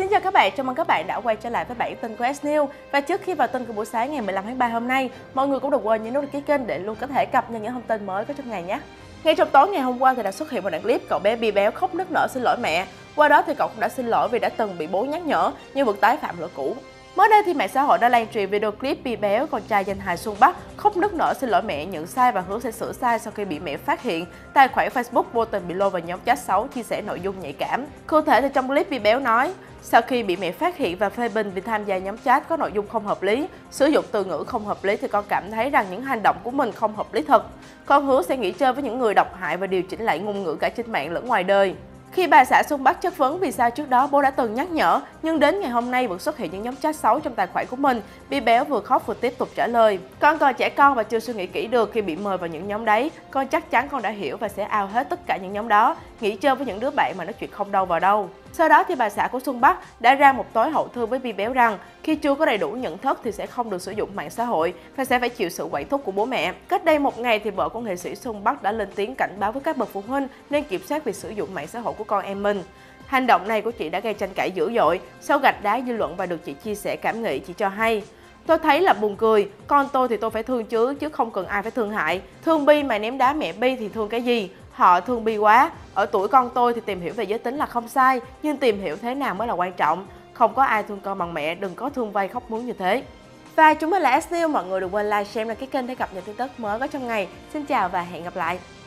Xin chào các bạn, chào mừng các bạn đã quay trở lại với bản tin của S News. Và trước khi vào tin của buổi sáng ngày 15 tháng 3 hôm nay, mọi người cũng đừng quên nhấn nút đăng ký kênh để luôn có thể cập nhật những thông tin mới có trong ngày nhé. Ngay trong tối ngày hôm qua thì đã xuất hiện một đoạn clip cậu bé Bi Béo khóc nức nở xin lỗi mẹ. Qua đó thì cậu cũng đã xin lỗi vì đã từng bị bố nhắc nhở nhưng vẫn tái phạm lỗi cũ. Mới đây thì mạng xã hội đã lan truyền video clip Bi Béo, con trai danh hài Xuân Bắc khóc nức nở xin lỗi mẹ, nhận sai và hứa sẽ sửa sai sau khi bị mẹ phát hiện tài khoản Facebook vô tình bị lôi vào nhóm chat xấu chia sẻ nội dung nhạy cảm. Cụ thể thì trong clip Bi Béo nói, sau khi bị mẹ phát hiện và phê bình vì tham gia nhóm chat có nội dung không hợp lý, sử dụng từ ngữ không hợp lý thì con cảm thấy rằng những hành động của mình không hợp lý thật. Con hứa sẽ nghỉ chơi với những người độc hại và điều chỉnh lại ngôn ngữ cả trên mạng lẫn ngoài đời. Khi bà xã Xuân Bắc chất vấn vì sao trước đó bố đã từng nhắc nhở nhưng đến ngày hôm nay vẫn xuất hiện những nhóm chat xấu trong tài khoản của mình, Bi Béo vừa khóc vừa tiếp tục trả lời: Con còn trẻ con và chưa suy nghĩ kỹ được khi bị mời vào những nhóm đấy. Con chắc chắn con đã hiểu và sẽ out hết tất cả những nhóm đó, nghỉ chơi với những đứa bạn mà nói chuyện không đâu vào đâu. Sau đó thì bà xã của Xuân Bắc đã ra một tối hậu thư với Bi Béo rằng khi chưa có đầy đủ nhận thức thì sẽ không được sử dụng mạng xã hội và sẽ phải chịu sự quản thúc của bố mẹ. Cách đây một ngày thì vợ của nghệ sĩ Xuân Bắc đã lên tiếng cảnh báo với các bậc phụ huynh nên kiểm soát việc sử dụng mạng xã hội của con em mình. Hành động này của chị đã gây tranh cãi dữ dội, sau gạch đá dư luận và được chị chia sẻ cảm nghĩ. Chị cho hay: Tôi thấy là buồn cười, con tôi thì tôi phải thương chứ không cần ai phải thương hại. Thương Bi mà ném đá mẹ Bi thì thương cái gì? Họ thương Bi quá. Ở tuổi con tôi thì tìm hiểu về giới tính là không sai, nhưng tìm hiểu thế nào mới là quan trọng. Không có ai thương con bằng mẹ, đừng có thương vay khóc muốn như thế. Và chúng mình là S News, mọi người đừng quên like, share, đăng ký kênh để cập nhật tin tức mới có trong ngày. Xin chào và hẹn gặp lại.